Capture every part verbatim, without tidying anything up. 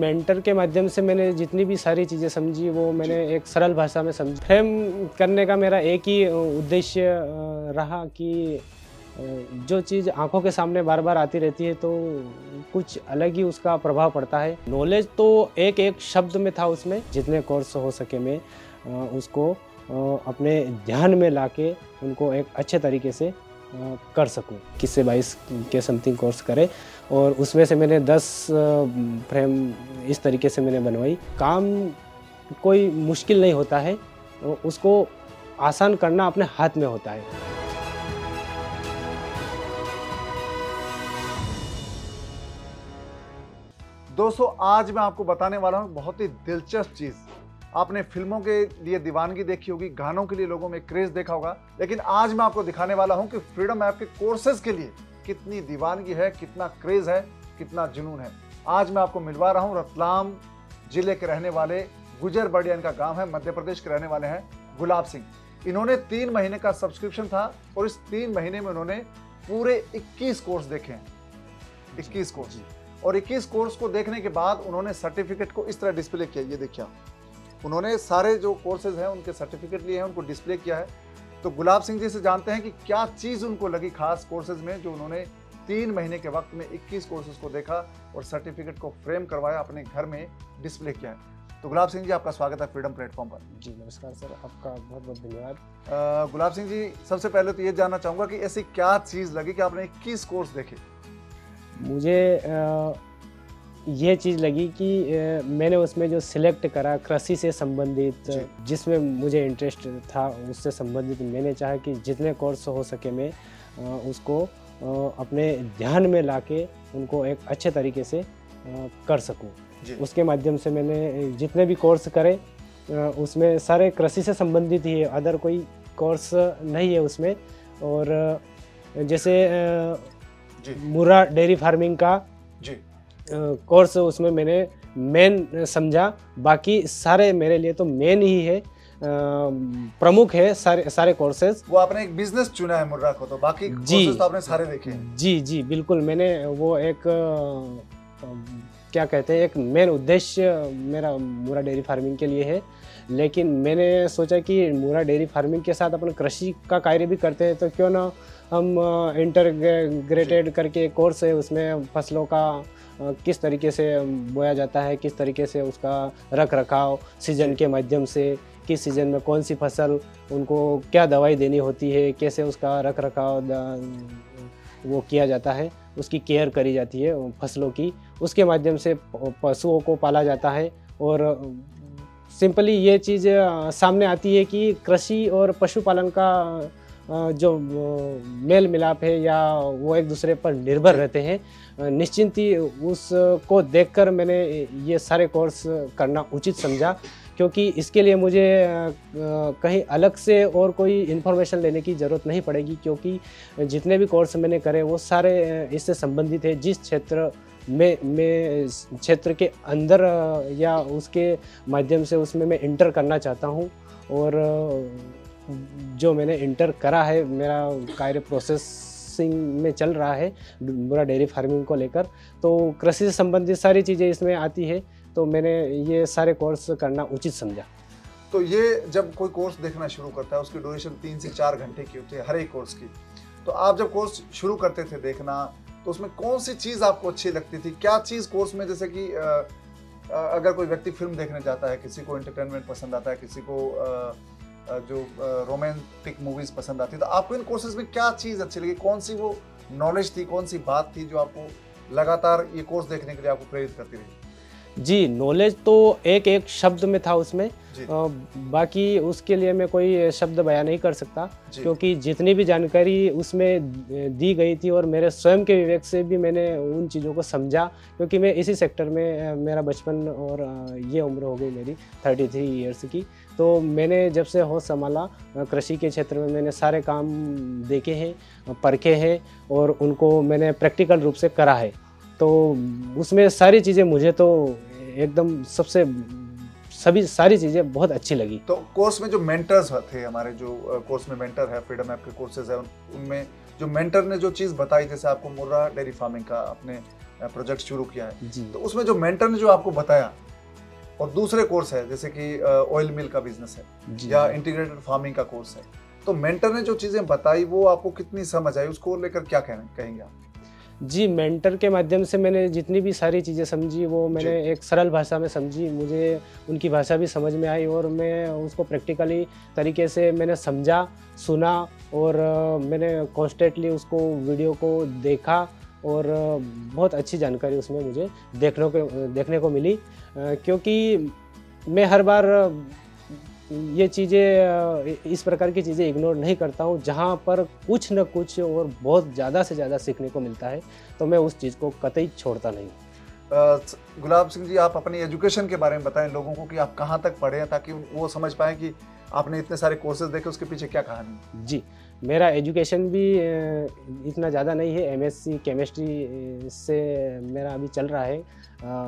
Mentor के माध्यम से मैंने जितनी भी सारी चीज़ें समझी वो मैंने एक सरल भाषा में समझी। फ्रेम करने का मेरा एक ही उद्देश्य रहा कि जो चीज़ आंखों के सामने बार बार आती रहती है तो कुछ अलग ही उसका प्रभाव पड़ता है। नॉलेज तो एक एक शब्द में था, उसमें जितने कोर्स हो सके मैं उसको अपने ध्यान में लाके उनको एक अच्छे तरीके से कर सकूं। किस से बाईस के समथिंग कोर्स करे और उसमें से मैंने दस फ्रेम इस तरीके से मैंने बनवाई। काम कोई मुश्किल नहीं होता है, उसको आसान करना अपने हाथ में होता है। दोस्तों, आज मैं आपको बताने वाला हूँ बहुत ही दिलचस्प चीज़। आपने फिल्मों के लिए दीवानगी देखी होगी, गानों के लिए लोगों में क्रेज देखा होगा, लेकिन आज मैं आपको दिखाने वाला हूँ कि फ्रीडम ऐप के कोर्सेज के लिए कितनी दीवानगी है, कितना क्रेज है, कितना जुनून है। आज मैं आपको मिलवा रहा हूँ रतलाम जिले के रहने वाले, गुजर बड़िया इनका गाँव है, मध्य प्रदेश के रहने वाले हैं गुलाब सिंह। इन्होंने तीन महीने का सब्सक्रिप्शन था और इस तीन महीने में उन्होंने पूरे इक्कीस कोर्स देखे हैं। इक्कीस कोर्स और इक्कीस कोर्स को देखने के बाद उन्होंने सर्टिफिकेट को इस तरह डिस्प्ले किया। ये देखिए, उन्होंने सारे जो कोर्सेज हैं उनके सर्टिफिकेट लिए हैं, उनको डिस्प्ले किया है। तो गुलाब सिंह जी से जानते हैं कि क्या चीज़ उनको लगी खास कोर्सेज में, जो उन्होंने तीन महीने के वक्त में इक्कीस कोर्सेज को देखा और सर्टिफिकेट को फ्रेम करवाया, अपने घर में डिस्प्ले किया है। तो गुलाब सिंह जी, आपका स्वागत है फ्रीडम प्लेटफॉर्म पर। जी नमस्कार सर, आपका बहुत बहुत धन्यवाद। गुलाब सिंह जी, सबसे पहले तो ये जानना चाहूँगा कि ऐसी क्या चीज़ लगी कि आपने इक्कीस कोर्स देखे। मुझे यह चीज़ लगी कि मैंने उसमें जो सिलेक्ट करा कृषि से संबंधित, जिसमें मुझे इंटरेस्ट था उससे संबंधित, मैंने चाहा कि जितने कोर्स हो सके मैं उसको अपने ध्यान में लाके उनको एक अच्छे तरीके से कर सकूं। उसके माध्यम से मैंने जितने भी कोर्स करे उसमें सारे कृषि से संबंधित ही है, अदर कोई कोर्स नहीं है उसमें। और जैसे मुर्रा डेयरी फार्मिंग का जी कोर्स, उसमें मैंने मेन समझा, बाकी सारे मेरे लिए तो मेन ही है, प्रमुख है सारे सारे कोर्सेज। वो आपने एक बिजनेस चुना है मुर्रा को, तो बाकी कोर्सेज तो आपने सारे देखे हैं। जी जी बिल्कुल, मैंने वो एक क्या कहते हैं, एक मेन उद्देश्य मेरा मुर्रा डेयरी फार्मिंग के लिए है, लेकिन मैंने सोचा कि मुर्रा डेयरी फार्मिंग के साथ अपन कृषि का कार्य भी करते हैं, तो क्यों ना हम इंटरग्रेटेड करके कोर्स है, उसमें फसलों का किस तरीके से बोया जाता है, किस तरीके से उसका रख रखाव सीजन के माध्यम से, किस सीज़न में कौन सी फसल, उनको क्या दवाई देनी होती है, कैसे उसका रख रखाव वो किया जाता है, उसकी केयर करी जाती है फसलों की, उसके माध्यम से पशुओं को पाला जाता है। और सिंपली ये चीज़ सामने आती है कि कृषि और पशुपालन का जो मेल मिलाप है या वो एक दूसरे पर निर्भर रहते हैं। निश्चिंत ही उसको देखकर मैंने ये सारे कोर्स करना उचित समझा, क्योंकि इसके लिए मुझे कहीं अलग से और कोई इन्फॉर्मेशन लेने की ज़रूरत नहीं पड़ेगी, क्योंकि जितने भी कोर्स मैंने करे वो सारे इससे संबंधित है। जिस क्षेत्र में मैं क्षेत्र के अंदर या उसके माध्यम से उसमें मैं इंटर करना चाहता हूँ, और जो मैंने इंटर करा है, मेरा कार्य प्रोसेसिंग में चल रहा है मुर्रा डेयरी फार्मिंग को लेकर, तो कृषि से संबंधित सारी चीज़ें इसमें आती है, तो मैंने ये सारे कोर्स करना उचित समझा। तो ये जब कोई कोर्स देखना शुरू करता है, उसकी ड्यूरेशन तीन से चार घंटे की होती है हर एक कोर्स की, तो आप जब कोर्स शुरू करते थे देखना, तो उसमें कौन सी चीज़ आपको अच्छी लगती थी, क्या चीज़ कोर्स में, जैसे कि आ, आ, अगर कोई व्यक्ति फिल्म देखने जाता है, किसी को एंटरटेनमेंट पसंद आता है, किसी को आ, जो रोमांटिक मूवीज़ पसंद आती है, तो आपको इन कोर्सेज में क्या चीज़ अच्छी लगी, कौन सी वो नॉलेज थी, कौन सी बात थी जो आपको लगातार ये कोर्स देखने के लिए आपको प्रेरित करती रही। जी, नॉलेज तो एक एक शब्द में था उसमें, आ, बाकी उसके लिए मैं कोई शब्द बयां नहीं कर सकता, क्योंकि जितनी भी जानकारी उसमें दी गई थी और मेरे स्वयं के विवेक से भी मैंने उन चीज़ों को समझा, क्योंकि मैं इसी सेक्टर में, मेरा बचपन और ये उम्र हो गई मेरी थर्टी थ्री ईयर्स की, तो मैंने जब से होश संभाला कृषि के क्षेत्र में मैंने सारे काम देखे हैं, परखे हैं और उनको मैंने प्रैक्टिकल रूप से करा है, तो उसमें सारी चीज़ें मुझे तो एकदम सबसे सभी सारी चीज़ें बहुत अच्छी लगी। तो कोर्स में जो मेंटर्स थे हमारे, जो कोर्स में मेंटर है फ्रीडम ऐप के कोर्सेज है, उनमें जो मेंटर ने जो चीज़ बताई, जैसे आपको मुर्रा डेयरी फार्मिंग का आपने प्रोजेक्ट शुरू किया है, तो उसमें जो मेंटर ने जो आपको बताया और दूसरे कोर्स है जैसे कि ऑयल मिल का बिजनेस है या इंटीग्रेटेड फार्मिंग का कोर्स है, तो मेंटर ने जो चीज़ें बताई वो आपको कितनी समझ आई, उसको लेकर क्या कहना कहेंगे आप? जी, मेंटर के माध्यम से मैंने जितनी भी सारी चीज़ें समझी वो मैंने एक सरल भाषा में समझी, मुझे उनकी भाषा भी समझ में आई और मैं उसको प्रैक्टिकली तरीके से मैंने समझा, सुना और मैंने कॉन्स्टेंटली उसको वीडियो को देखा और बहुत अच्छी जानकारी उसमें मुझे देखने को देखने को मिली, क्योंकि मैं हर बार ये चीज़ें इस प्रकार की चीज़ें इग्नोर नहीं करता हूँ, जहाँ पर कुछ न कुछ और बहुत ज़्यादा से ज़्यादा सीखने को मिलता है, तो मैं उस चीज़ को कतई छोड़ता नहीं। गुलाब सिंह जी, आप अपनी एजुकेशन के बारे में बताएं लोगों को कि आप कहाँ तक पढ़े हैं, ताकि वो समझ पाएँ कि आपने इतने सारे कोर्सेज देखे उसके पीछे क्या कहानी। जी, मेरा एजुकेशन भी इतना ज़्यादा नहीं है, एमएससी केमिस्ट्री से मेरा अभी चल रहा है।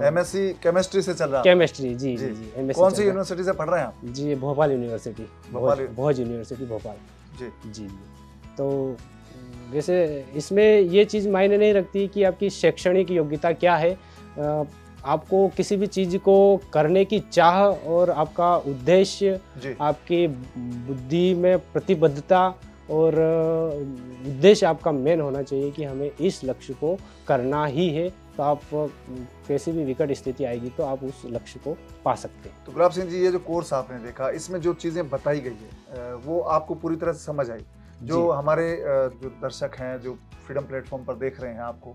एमएससी केमिस्ट्री से चल रहा है? केमिस्ट्री, जी जी जी। एमएससी कौन सी यूनिवर्सिटी से पढ़ रहे हैं आप? जी, भोपाल यूनिवर्सिटी। भोपाल भोज यूनिवर्सिटी भोपाल। जी जी। तो वैसे इसमें ये चीज़ मायने नहीं रखती कि आपकी शैक्षणिक योग्यता क्या है, आपको किसी भी चीज़ को करने की चाह और आपका उद्देश्य, आपकी बुद्धि में प्रतिबद्धता और उद्देश्य आपका मेन होना चाहिए कि हमें इस लक्ष्य को करना ही है, तो आप कैसी भी विकट स्थिति आएगी तो आप उस लक्ष्य को पा सकते हैं। तो गुलाब सिंह जी, ये जो कोर्स आपने देखा इसमें जो चीज़ें बताई गई है वो आपको पूरी तरह से समझ आई? जो हमारे जो दर्शक हैं जो फ्रीडम प्लेटफॉर्म पर देख रहे हैं आपको,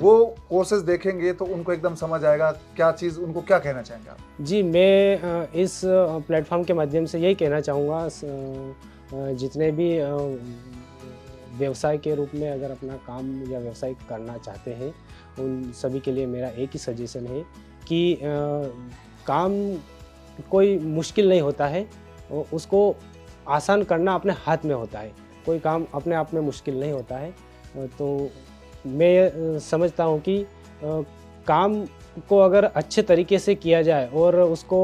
वो कोर्सेज देखेंगे तो उनको एकदम समझ आएगा क्या चीज़, उनको क्या कहना चाहेंगे आप? जी, मैं इस प्लेटफॉर्म के माध्यम से यही कहना चाहूँगा, जितने भी व्यवसाय के रूप में अगर अपना काम या व्यवसाय करना चाहते हैं उन सभी के लिए मेरा एक ही सजेशन है कि काम कोई मुश्किल नहीं होता है, उसको आसान करना अपने हाथ में होता है, कोई काम अपने आप में मुश्किल नहीं होता है। तो मैं समझता हूँ कि काम को अगर अच्छे तरीके से किया जाए और उसको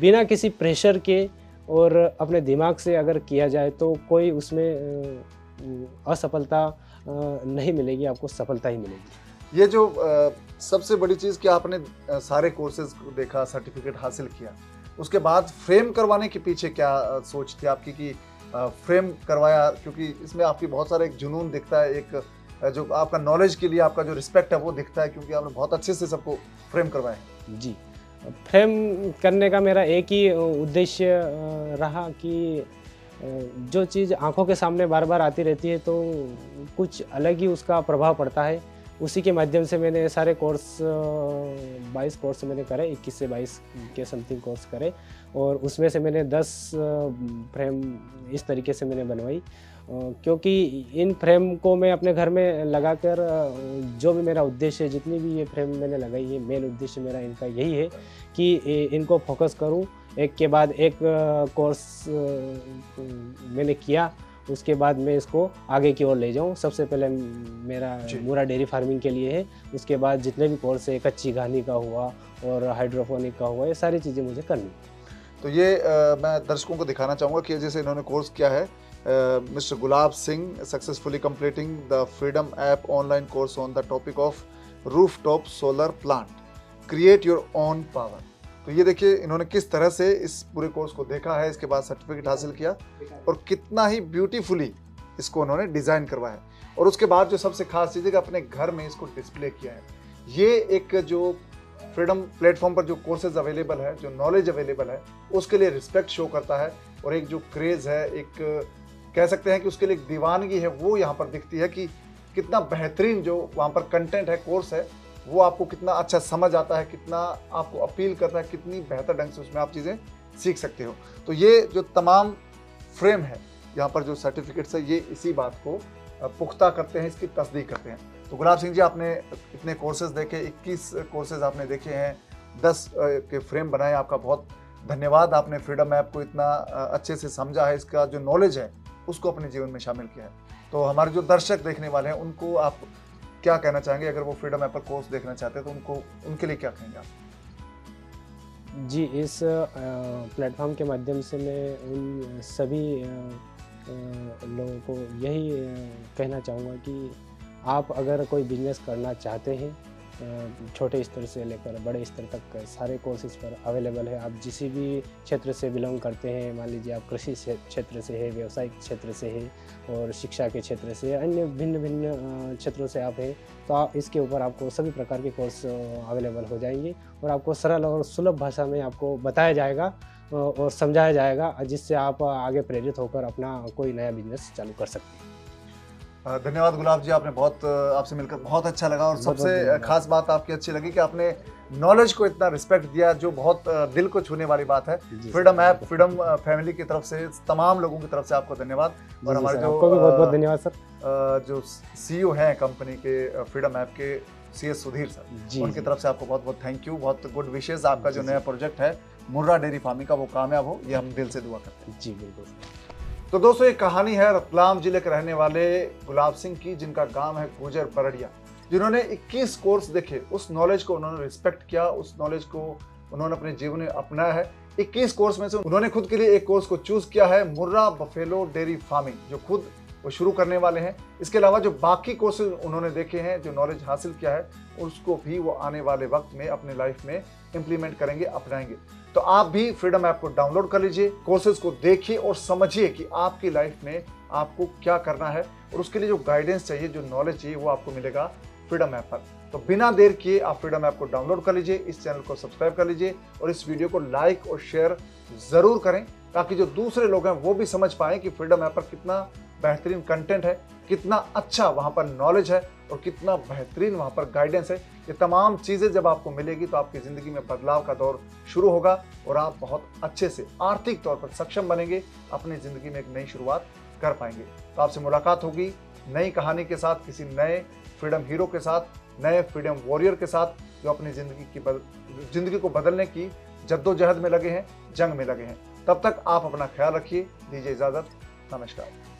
बिना किसी प्रेशर के और अपने दिमाग से अगर किया जाए तो कोई उसमें असफलता नहीं मिलेगी, आपको सफलता ही मिलेगी। ये जो सबसे बड़ी चीज़ कि आपने सारे कोर्सेज को देखा, सर्टिफिकेट हासिल किया, उसके बाद फ्रेम करवाने के पीछे क्या सोच थी आपकी कि फ्रेम करवाया, क्योंकि इसमें आपकी बहुत सारा एक जुनून दिखता है, एक जो आपका नॉलेज के लिए आपका जो रिस्पेक्ट है वो दिखता है, क्योंकि आपने बहुत अच्छे से सबको फ्रेम करवाया है। जी, फ्रेम करने का मेरा एक ही उद्देश्य रहा कि जो चीज़ आंखों के सामने बार बार आती रहती है तो कुछ अलग ही उसका प्रभाव पड़ता है, उसी के माध्यम से मैंने सारे कोर्स बाईस कोर्स मैंने करे, इक्कीस से बाईस के समथिंग कोर्स करे और उसमें से मैंने दस फ्रेम इस तरीके से मैंने बनवाई, क्योंकि इन फ्रेम को मैं अपने घर में लगाकर जो भी मेरा उद्देश्य है, जितनी भी ये फ्रेम मैंने लगाई है, मेन उद्देश्य मेरा इनका यही है कि इनको फोकस करूं। एक के बाद एक कोर्स मैंने किया, उसके बाद मैं इसको आगे की ओर ले जाऊं। सबसे पहले मेरा मुर्रा डेयरी फार्मिंग के लिए है, उसके बाद जितने भी कोर्स है, कच्ची घानी का हुआ और हाइड्रोफोनिक का हुआ, ये सारी चीज़ें मुझे करनी। तो ये आ, मैं दर्शकों को दिखाना चाहूँगा कि जैसे इन्होंने कोर्स किया है, mister Gulab Singh successfully completing the freedom app online course on the topic of roof top solar plant, create your own power. तो ये देखिए इन्होंने किस तरह से इस पूरे कोर्स को देखा है, इसके बाद सर्टिफिकेट हासिल किया और कितना ही ब्यूटीफुली इसको उन्होंने डिज़ाइन करवाया है, और उसके बाद जो सबसे खास चीज़ है कि अपने घर में इसको डिस्प्ले किया है। ये एक जो फ्रीडम प्लेटफॉर्म पर जो कोर्सेज अवेलेबल है, जो नॉलेज अवेलेबल है, उसके लिए रिस्पेक्ट शो करता है और एक जो क्रेज़ है, एक कह सकते हैं कि उसके लिए एक दीवानगी है, वो यहाँ पर दिखती है कि कितना बेहतरीन जो वहाँ पर कंटेंट है, कोर्स है, वो आपको कितना अच्छा समझ आता है, कितना आपको अपील करता है, कितनी बेहतर ढंग से उसमें आप चीज़ें सीख सकते हो। तो ये जो तमाम फ्रेम है, यहाँ पर जो सर्टिफिकेट्स है, ये इसी बात को पुख्ता करते हैं, इसकी तस्दीक करते हैं। तो गुलाब सिंह जी, आपने इतने कोर्सेज देखे, इक्कीस कोर्सेज आपने देखे हैं, दस के फ्रेम बनाए, आपका बहुत धन्यवाद। आपने फ्रीडम ऐप को इतना अच्छे से समझा है, इसका जो नॉलेज है उसको अपने जीवन में शामिल किया है। तो हमारे जो दर्शक देखने वाले हैं उनको आप क्या कहना चाहेंगे, अगर वो फ्रीडम ऐप पर कोर्स देखना चाहते हैं तो उनको उनके लिए क्या कहेंगे आप? जी, इस प्लेटफॉर्म के माध्यम से मैं उन सभी आ, आ, लोगों को यही कहना चाहूँगा कि आप अगर कोई बिजनेस करना चाहते हैं, छोटे स्तर से लेकर बड़े स्तर तक सारे कोर्सेज पर अवेलेबल है। आप जिस भी क्षेत्र से बिलोंग करते हैं, मान लीजिए आप कृषि क्षेत्र से है, व्यवसायिक क्षेत्र से है और शिक्षा के क्षेत्र से, अन्य भिन्न भिन्न क्षेत्रों से आप हैं, तो आप इसके ऊपर आपको सभी प्रकार के कोर्स अवेलेबल हो जाएंगे और आपको सरल और सुलभ भाषा में आपको बताया जाएगा और समझाया जाएगा, जिससे आप आगे प्रेरित होकर अपना कोई नया बिजनेस चालू कर सकते हैं। धन्यवाद गुलाब जी, आपने बहुत, आपसे मिलकर बहुत अच्छा लगा और सबसे खास बात आपकी अच्छी लगी कि आपने नॉलेज को इतना रिस्पेक्ट दिया, जो बहुत दिल को छूने वाली बात है। फ्रीडम ऐप, फ्रीडम फैमिली की तरफ से, तमाम लोगों की तरफ से आपको धन्यवाद। और हमारे जो आपको भी बहुत बहुत धन्यवाद सर, जो सीईओ हैं कंपनी के, फ्रीडम ऐप के सी एस सुधीर सर, उनकी तरफ से आपको बहुत बहुत थैंक यू, बहुत गुड विशेज। आपका जो नया प्रोजेक्ट है मुर्रा डेयरी फार्मिंग का, वो कामयाब हो, ये हम दिल से दुआ करते हैं। जी बिल्कुल। तो दोस्तों, ये कहानी है रतलाम जिले के रहने वाले गुलाब सिंह की, जिनका गांव है गुजर बरडिया, जिन्होंने इक्कीस कोर्स देखे, उस नॉलेज को उन्होंने रिस्पेक्ट किया, उस नॉलेज को उन्होंने अपने जीवन में अपनाया है। इक्कीस कोर्स में से उन्होंने खुद के लिए एक कोर्स को चूज किया है, मुर्रा बफेलो डेयरी फार्मिंग, जो खुद वो शुरू करने वाले हैं। इसके अलावा जो बाकी कोर्सेज उन्होंने देखे हैं, जो नॉलेज हासिल किया है, उसको भी वो आने वाले वक्त में अपने लाइफ में इम्प्लीमेंट करेंगे, अपनाएंगे। तो आप भी फ्रीडम ऐप को डाउनलोड कर लीजिए, कोर्सेज को देखिए और समझिए कि आपकी लाइफ में आपको क्या करना है, और उसके लिए जो गाइडेंस चाहिए, जो नॉलेज चाहिए, वो आपको मिलेगा फ्रीडम ऐप पर। तो बिना देर किए आप फ्रीडम ऐप को डाउनलोड कर लीजिए, इस चैनल को सब्सक्राइब कर लीजिए और इस वीडियो को लाइक और शेयर ज़रूर करें, ताकि जो दूसरे लोग हैं वो भी समझ पाएँ कि फ्रीडम ऐप पर कितना बेहतरीन कंटेंट है, कितना अच्छा वहाँ पर नॉलेज है और कितना बेहतरीन वहाँ पर गाइडेंस है। ये तमाम चीज़ें जब आपको मिलेगी तो आपकी ज़िंदगी में बदलाव का दौर शुरू होगा और आप बहुत अच्छे से आर्थिक तौर पर सक्षम बनेंगे, अपनी ज़िंदगी में एक नई शुरुआत कर पाएंगे। तो आपसे मुलाकात होगी नई कहानी के साथ, किसी नए फ्रीडम हीरो के साथ, नए फ्रीडम वॉरियर के साथ, जो अपनी ज़िंदगी की बद... ज़िंदगी को बदलने की जद्दोजहद में लगे हैं, जंग में लगे हैं। तब तक आप अपना ख्याल रखिए, दीजिए इजाज़त, नमस्कार।